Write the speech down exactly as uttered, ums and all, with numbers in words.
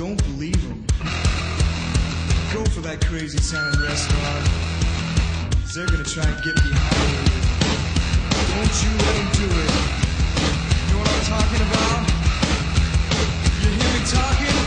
Don't believe them. Go for that crazy sounding restaurant. They're gonna try and get behind you. Don't you let them do it. You know what I'm talking about? You hear me talking?